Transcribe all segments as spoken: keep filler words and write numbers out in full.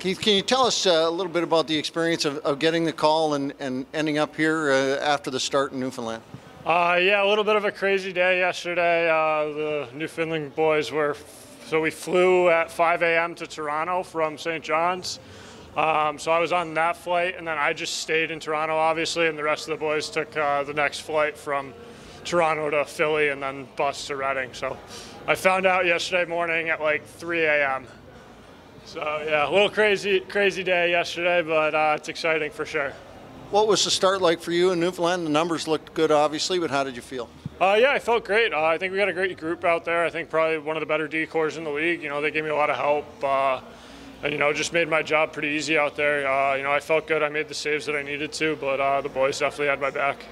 Keith, can you tell us uh, a little bit about the experience of, of getting the call and, and ending up here uh, after the start in Newfoundland? Uh, yeah, a little bit of a crazy day yesterday. Uh, the Newfoundland boys were, so we flew at five A M to Toronto from Saint John's. Um, so I was on that flight, and then I just stayed in Toronto, obviously, and the rest of the boys took uh, the next flight from Toronto to Philly and then bus to Reading. So I found out yesterday morning at like three A M So yeah, a little crazy, crazy day yesterday, but uh, it's exciting for sure. What was the start like for you in Newfoundland? The numbers looked good, obviously, but how did you feel? Uh, yeah, I felt great. Uh, I think we got a great group out there. I think probably one of the better D corps in the league. You know, they gave me a lot of help, uh, and you know, just made my job pretty easy out there. Uh, you know, I felt good. I made the saves that I needed to, but uh, the boys definitely had my back.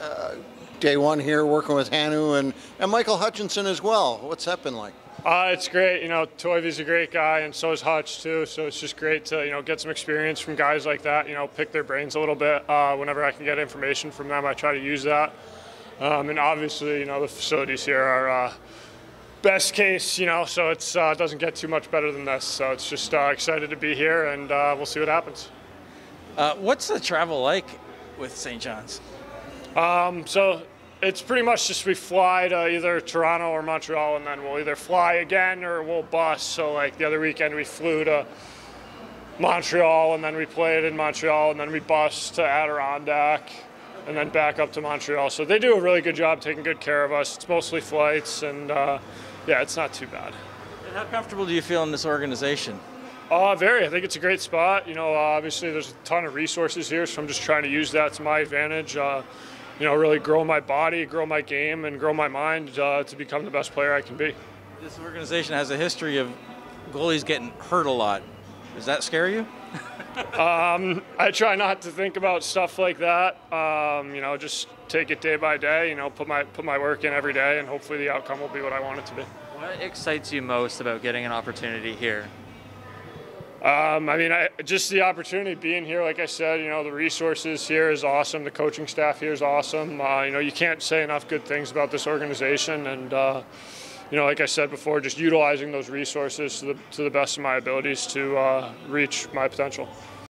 Uh, day one here, working with Hanu and and Michael Hutchinson as well. What's that been like? Uh, it's great. You know, Toivy's a great guy, and so is Hutch too. So it's just great to, you know, get some experience from guys like that. You know, pick their brains a little bit. Uh, whenever I can get information from them, I try to use that. Um, and obviously, you know, the facilities here are uh, best case. You know, so it's uh, doesn't get too much better than this. So it's just uh, excited to be here, and uh, we'll see what happens. Uh, what's the travel like with Saint John's? Um, so. It's pretty much just we fly to either Toronto or Montreal, and then we'll either fly again or we'll bus. So like the other weekend we flew to Montreal, and then we played in Montreal, and then we bussed to Adirondack, and then back up to Montreal. So they do a really good job taking good care of us. It's mostly flights, and uh, yeah, it's not too bad. And how comfortable do you feel in this organization? Uh, very. I think it's a great spot. You know, uh, obviously there's a ton of resources here, so I'm just trying to use that to my advantage. Uh, you know, really grow my body, grow my game, and grow my mind uh, to become the best player I can be. This organization has a history of goalies getting hurt a lot. Does that scare you? um, I try not to think about stuff like that. Um, you know, just take it day by day, you know, put my, put my work in every day, and hopefully the outcome will be what I want it to be. What excites you most about getting an opportunity here? Um, I mean, I, just the opportunity being here, like I said, you know, the resources here is awesome. The coaching staff here is awesome. Uh, you know, you can't say enough good things about this organization. And, uh, you know, like I said before, just utilizing those resources to the, to the best of my abilities to uh, reach my potential.